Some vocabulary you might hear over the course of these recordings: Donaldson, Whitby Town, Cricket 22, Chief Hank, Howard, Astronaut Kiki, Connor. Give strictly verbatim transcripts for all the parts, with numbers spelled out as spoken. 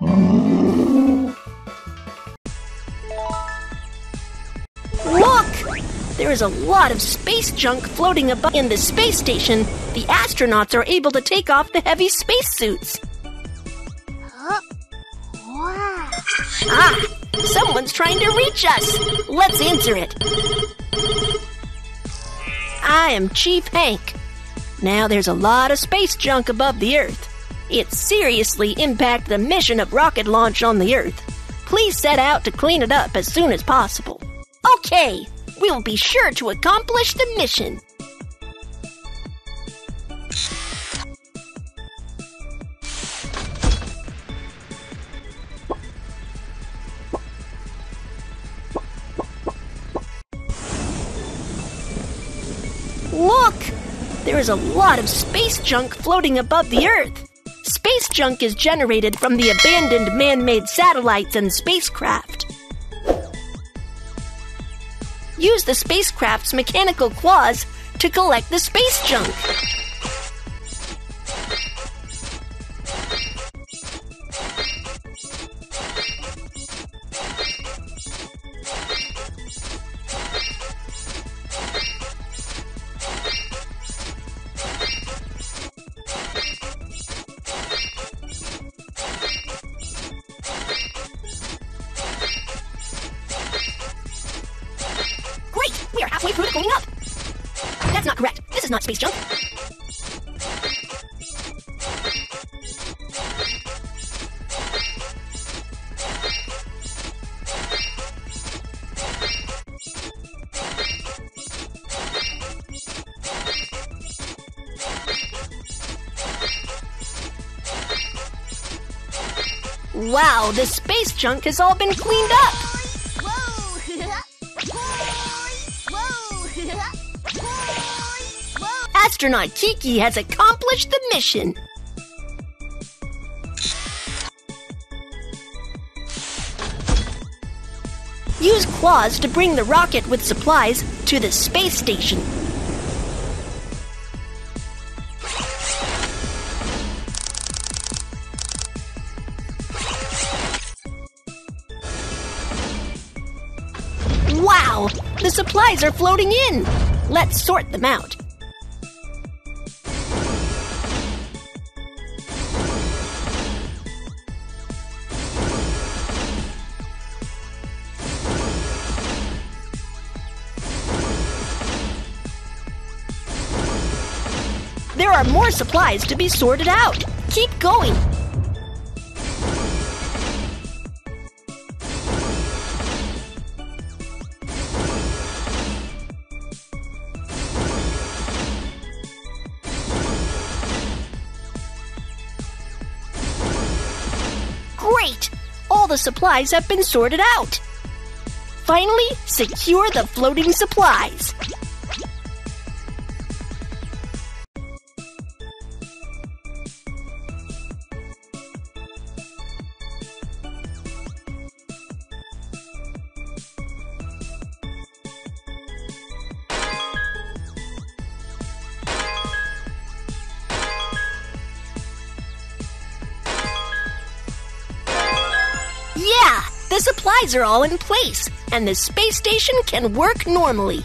Look! There is a lot of space junk floating above in the space station. The astronauts are able to take off the heavy spacesuits. Huh? Wow. Ah! Someone's trying to reach us! Let's answer it. I am Chief Hank. Now there's a lot of space junk above the Earth. It seriously impacted the mission of rocket launch on the Earth. Please set out to clean it up as soon as possible. Okay, we'll be sure to accomplish the mission. Look! There is a lot of space junk floating above the Earth. Space junk is generated from the abandoned man-made satellites and spacecraft. Use the spacecraft's mechanical claws to collect the space junk. Halfway through the cleaning up. That's not correct. This is not space junk. Wow, the space junk has all been cleaned up. Astronaut Kiki has accomplished the mission. Use claws to bring the rocket with supplies to the space station. Wow! The supplies are floating in. Let's sort them out. There are more supplies to be sorted out. Keep going. Great! All the supplies have been sorted out. Finally, secure the floating supplies. Yeah! The supplies are all in place, and the space station can work normally.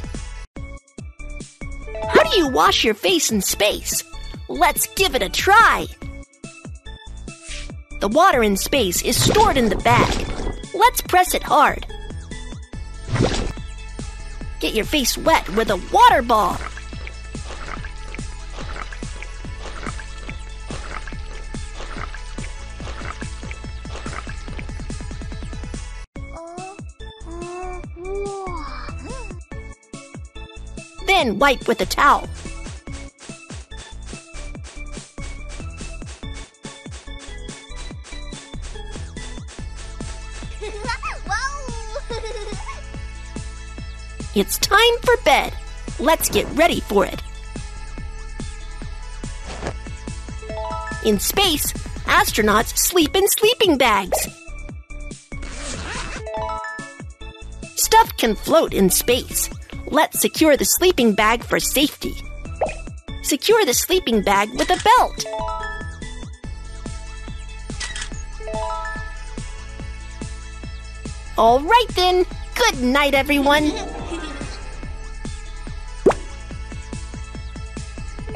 How do you wash your face in space? Let's give it a try! The water in space is stored in the bag. Let's press it hard. Get your face wet with a water ball. Then wipe with a towel. It's time for bed. Let's get ready for it. In space, astronauts sleep in sleeping bags. Stuff can float in space. Let's secure the sleeping bag for safety. Secure the sleeping bag with a belt. All right then, good night everyone.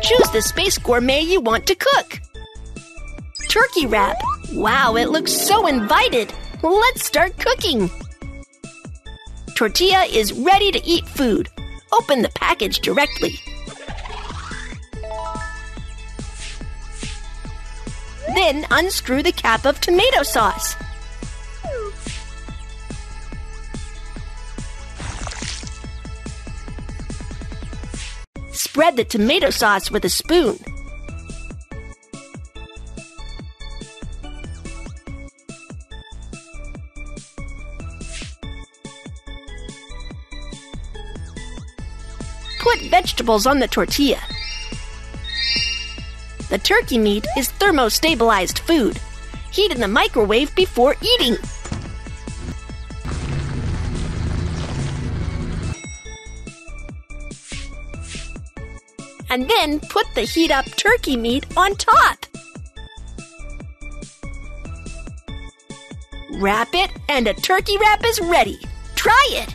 Choose the space gourmet you want to cook. Turkey wrap. Wow, it looks so invited. Let's start cooking. Tortilla is ready to eat food. Open the package directly. Then unscrew the cap of tomato sauce. Spread the tomato sauce with a spoon. Put vegetables on the tortilla. The turkey meat is thermostabilized food. Heat in the microwave before eating. And then put the heat-up turkey meat on top. Wrap it, and a turkey wrap is ready. Try it!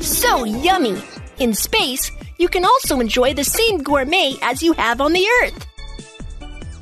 So yummy! In space, you can also enjoy the same gourmet as you have on the Earth.